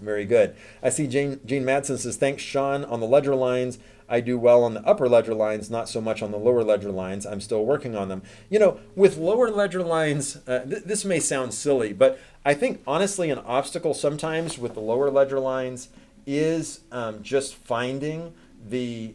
Very good. I see Jane Madsen says, thanks Sean, on the ledger lines. I do well on the upper ledger lines, not so much on the lower ledger lines. I'm still working on them. You know, with lower ledger lines, this may sound silly, but I think honestly an obstacle sometimes with the lower ledger lines is just finding the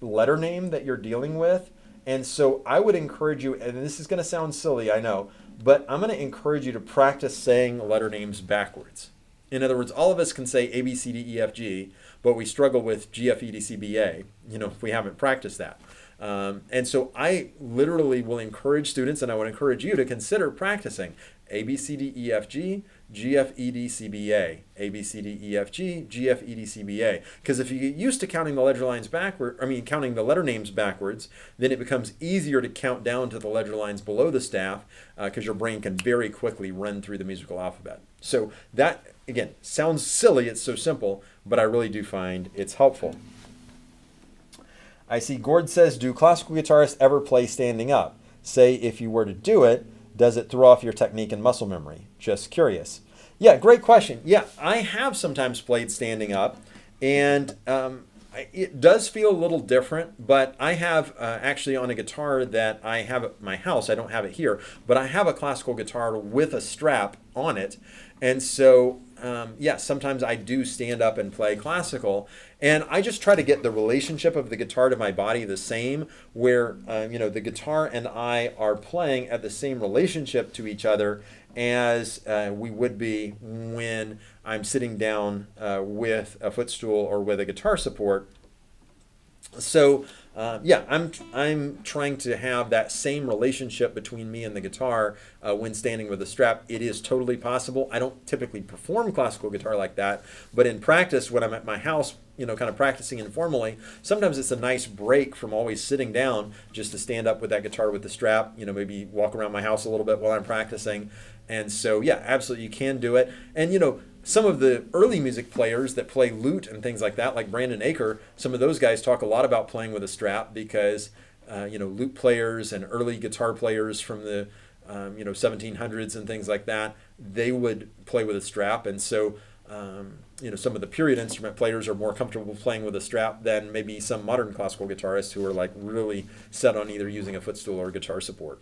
letter name that you're dealing with. And so I would encourage you, and this is going to sound silly, I know, but I'm going to encourage you to practice saying letter names backwards. In other words, all of us can say A, B, C, D, E, F, G, but we struggle with G, F, E, D, C, B, A, you know, if we haven't practiced that. And so I literally will encourage students, and I would encourage you to consider practicing A, B, C, D, E, F, G, G, F, E, D, C, B, A. A, B, C, D, E, F, G, G, F, E, D, C, B, A. Because if you get used to counting the ledger lines backward, I mean counting the letter names backwards, then it becomes easier to count down to the ledger lines below the staff, because your brain can very quickly run through the musical alphabet. So that, again, sounds silly, it's so simple, but I really do find it's helpful. I see Gord says, do classical guitarists ever play standing up? Say if you were to do it, does it throw off your technique and muscle memory? Just curious. Yeah, great question. Yeah, I have sometimes played standing up, and it does feel a little different, but I have actually on a guitar that I have at my house, I don't have it here, but I have a classical guitar with a strap on it, and so yeah, sometimes I do stand up and play classical, and I just try to get the relationship of the guitar to my body the same, where you know, the guitar and I are playing at the same relationship to each other as we would be when I'm sitting down with a footstool or with a guitar support. So yeah, I'm trying to have that same relationship between me and the guitar when standing with a strap. It is totally possible. I don't typically perform classical guitar like that, but in practice, when I'm at my house, you know, kind of practicing informally, sometimes it's a nice break from always sitting down just to stand up with that guitar with the strap, you know, maybe walk around my house a little bit while I'm practicing. And so, yeah, absolutely, you can do it. And, you know, some of the early music players that play lute and things like that, like Brandon Acker, some of those guys talk a lot about playing with a strap because, you know, lute players and early guitar players from the, you know, 1700s and things like that, they would play with a strap. And so, you know, some of the period instrument players are more comfortable playing with a strap than maybe some modern classical guitarists who are like really set on either using a footstool or a guitar support.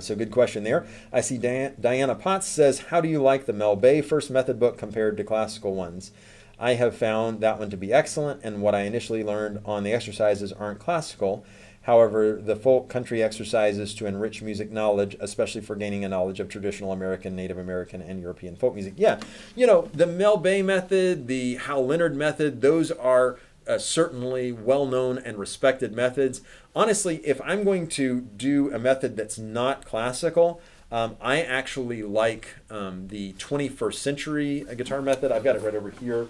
So good question there. I see Diana Potts says, how do you like the Mel Bay First Method book compared to classical ones? I have found that one to be excellent, and what I initially learned on the exercises aren't classical. However, the folk country exercises to enrich music knowledge, especially for gaining a knowledge of traditional American, Native American, and European folk music. Yeah, you know, the Mel Bay method, the Hal Leonard method, those are certainly well-known and respected methods. Honestly, if I'm going to do a method that's not classical, I actually like the 21st Century Guitar Method. I've got it right over here.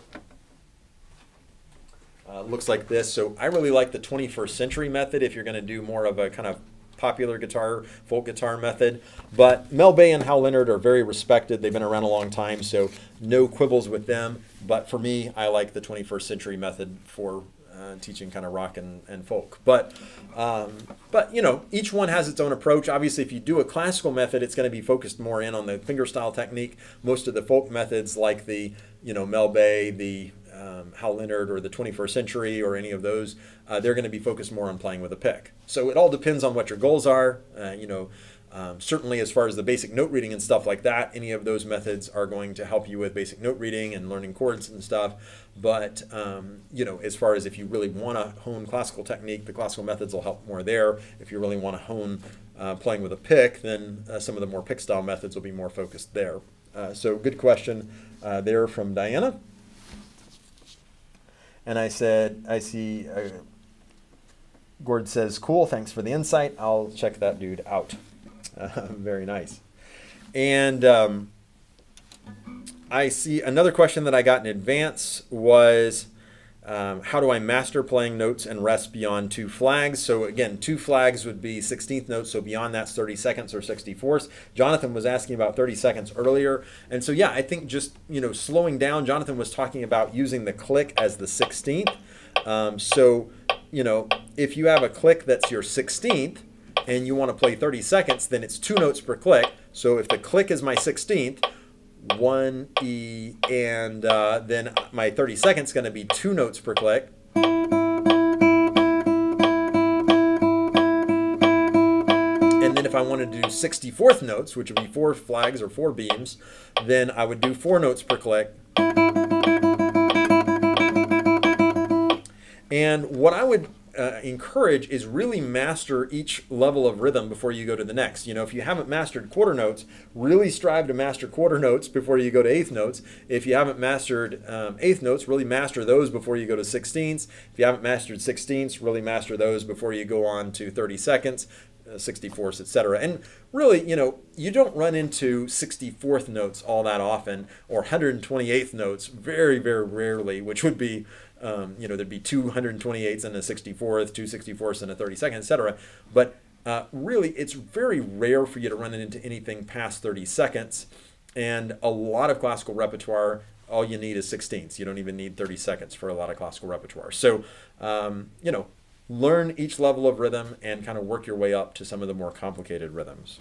Looks like this. So I really like the 21st Century Method if you're going to do more of a kind of popular guitar, folk guitar method. But Mel Bay and Hal Leonard are very respected. They've been around a long time, so no quibbles with them. But for me, I like the 21st Century Method for teaching kind of rock and folk. But you know, each one has its own approach. Obviously, if you do a classical method, it's going to be focused more in on the fingerstyle technique. Most of the folk methods, like the, you know, Mel Bay, the Hal Leonard, or the 21st Century, or any of those, they're going to be focused more on playing with a pick. So it all depends on what your goals are. You know, certainly as far as the basic note reading and stuff like that, any of those methods are going to help you with basic note reading and learning chords and stuff. But, you know, as far as if you really want to hone classical technique, the classical methods will help more there. If you really want to hone playing with a pick, then some of the more pick style methods will be more focused there. So good question there from Diana. And I said, I see, Gord says, cool, thanks for the insight. I'll check that dude out. Very nice. And I see another question that I got in advance was, how do I master playing notes and rest beyond two flags? So again, two flags would be 16th notes, so beyond that's 32nds or 64ths. Jonathan was asking about 32nds earlier. And so yeah, I think just, you know, slowing down, Jonathan was talking about using the click as the 16th. So, you know, if you have a click that's your 16th and you want to play 32nds, then it's two notes per click. So if the click is my 16th, one E, and then my 32nd is going to be two notes per click. And then if I wanted to do 64th notes, which would be four flags or four beams, then I would do four notes per click. And what I would encourage is really master each level of rhythm before you go to the next. You know, if you haven't mastered quarter notes, really strive to master quarter notes before you go to eighth notes. If you haven't mastered eighth notes, really master those before you go to 16ths. If you haven't mastered 16ths, really master those before you go on to 32nds, 64ths, etc. And really, you know, you don't run into 64th notes all that often, or 128th notes very, very rarely, which would be, you know, there'd be 228ths and a 64th, 2 64ths and a 32nd, etc. But really, it's very rare for you to run into anything past 32nds, and a lot of classical repertoire, all you need is 16ths. You don't even need 32nds for a lot of classical repertoire. So, you know, learn each level of rhythm and kind of work your way up to some of the more complicated rhythms.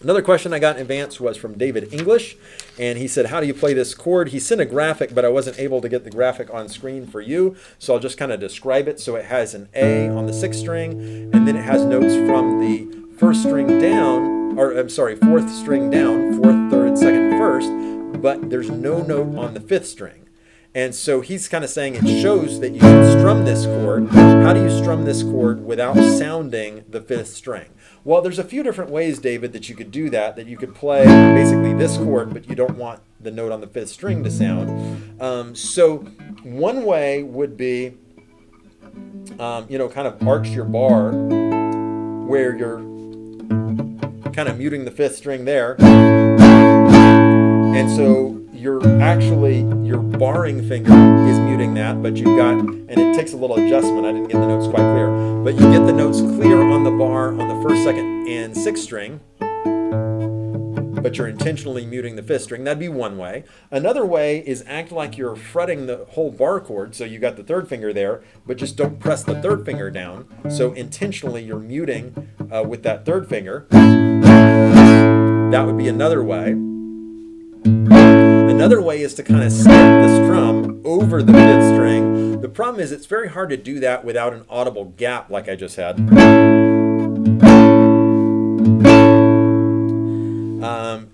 Another question I got in advance was from David English, and he said, how do you play this chord? He sent a graphic, but I wasn't able to get the graphic on screen for you, so I'll just kind of describe it. So it has an A on the 6th string, and then it has notes from the 1st string down, or I'm sorry, 4th string down, 4th, 3rd, 2nd, 1st, but there's no note on the 5th string. And so he's kind of saying it shows that you can strum this chord. How do you strum this chord without sounding the 5th string? Well, there's a few different ways, David, that you could do that, you could play basically this chord, but you don't want the note on the 5th string to sound. So one way would be, you know, kind of arch your bar where you're kind of muting the 5th string there. And so you're actually, your barring finger is muting that, but you've got, and it takes a little adjustment, I didn't get the notes quite clear, but you get the notes clear on the bar on the 1st, 2nd, and 6th string, but you're intentionally muting the 5th string. That'd be one way. Another way is act like you're fretting the whole bar chord, so you got the 3rd finger there, but just don't press the 3rd finger down, so intentionally you're muting with that 3rd finger. That would be another way. Another way is to kind of skip the strum over the 5th string. The problem is it's very hard to do that without an audible gap like I just had.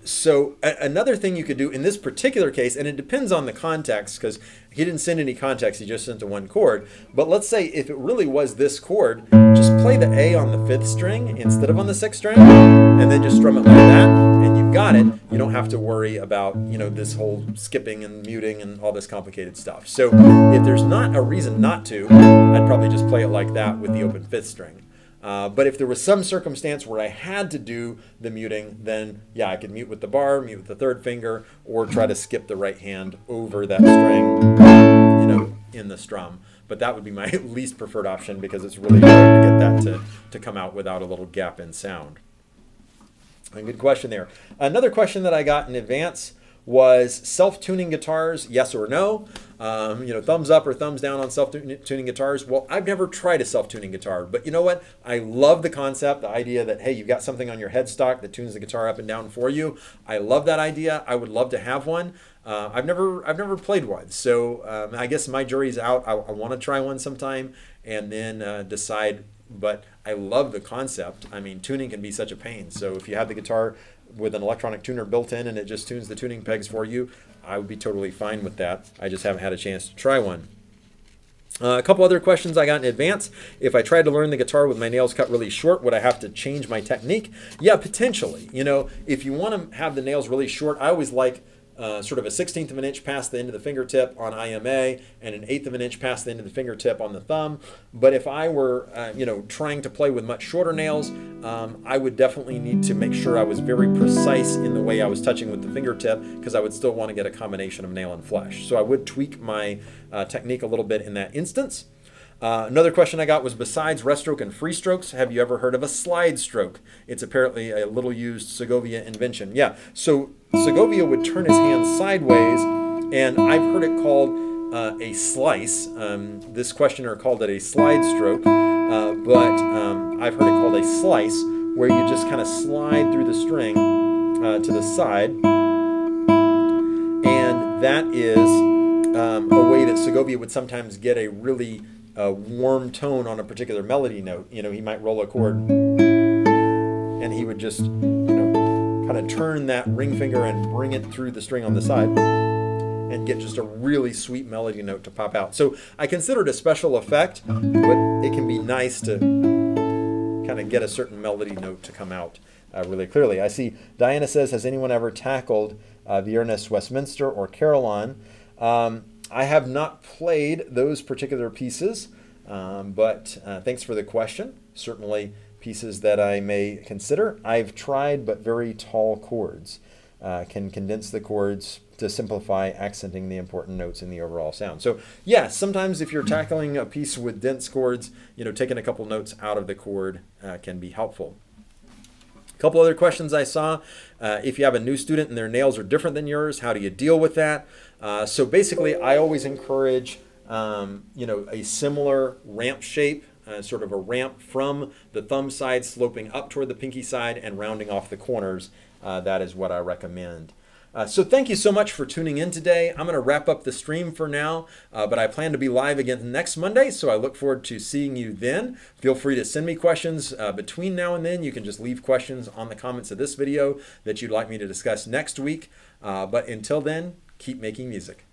So another thing you could do in this particular case, and it depends on the context because he didn't send any context, he just sent the one chord. But let's say if it really was this chord, just play the A on the 5th string instead of on the 6th string, and then just strum it like that. Got it, you don't have to worry about, you know, this whole skipping and muting and all this complicated stuff. So if there's not a reason not to, I'd probably just play it like that with the open 5th string. But if there was some circumstance where I had to do the muting, then yeah, I could mute with the bar, mute with the 3rd finger, or try to skip the right hand over that string, you know, in the strum. But that would be my least preferred option because it's really hard to get that to come out without a little gap in sound. Good question there. Another question that I got in advance was self-tuning guitars, yes or no? You know, thumbs up or thumbs down on self-tuning guitars. Well, I've never tried a self-tuning guitar, but you know what? I love the concept, the idea that, hey, you've got something on your headstock that tunes the guitar up and down for you. I love that idea. I would love to have one. I've never played one, so I guess my jury's out. I want to try one sometime and then decide. But I love the concept. I mean, tuning can be such a pain. So if you have the guitar with an electronic tuner built in and it just tunes the tuning pegs for you, I would be totally fine with that. I just haven't had a chance to try one. A couple other questions I got in advance. If I tried to learn the guitar with my nails cut really short, would I have to change my technique? Yeah, potentially. You know, if you want to have the nails really short, I always like sort of a 16th of an inch past the end of the fingertip on IMA and an 1/8 of an inch past the end of the fingertip on the thumb. But if I were, you know, trying to play with much shorter nails, I would definitely need to make sure I was very precise in the way I was touching with the fingertip because I would still want to get a combination of nail and flesh. So I would tweak my technique a little bit in that instance. Another question I got was, besides restroke and free strokes, have you ever heard of a slide stroke? It's apparently a little used Segovia invention. Yeah, so Segovia would turn his hand sideways, and I've heard it called a slice. This questioner called it a slide stroke, but I've heard it called a slice, where you just kind of slide through the string to the side, and that is a way that Segovia would sometimes get a really warm tone on a particular melody note. You know, he might roll a chord and he would just, you know, kind of turn that ring finger and bring it through the string on the side and and get just a really sweet melody note to pop out. So I consider it a special effect, but it can be nice to kind of get a certain melody note to come out really clearly. I see Diana says, has anyone ever tackled Viernes Westminster or Carillon? I have not played those particular pieces, but thanks for the question. Certainly pieces that I may consider. I've tried, but very tall chords can condense the chords to simplify accenting the important notes in the overall sound. So yeah, sometimes if you're tackling a piece with dense chords, you know, taking a couple notes out of the chord can be helpful. A couple other questions I saw. If you have a new student and their nails are different than yours, how do you deal with that? So basically, I always encourage you know, a similar ramp shape, sort of a ramp from the thumb side sloping up toward the pinky side and rounding off the corners. That is what I recommend. So thank you so much for tuning in today. I'm going to wrap up the stream for now, but I plan to be live again next Monday, so I look forward to seeing you then. Feel free to send me questions between now and then. You can just leave questions on the comments of this video that you'd like me to discuss next week. But until then, keep making music.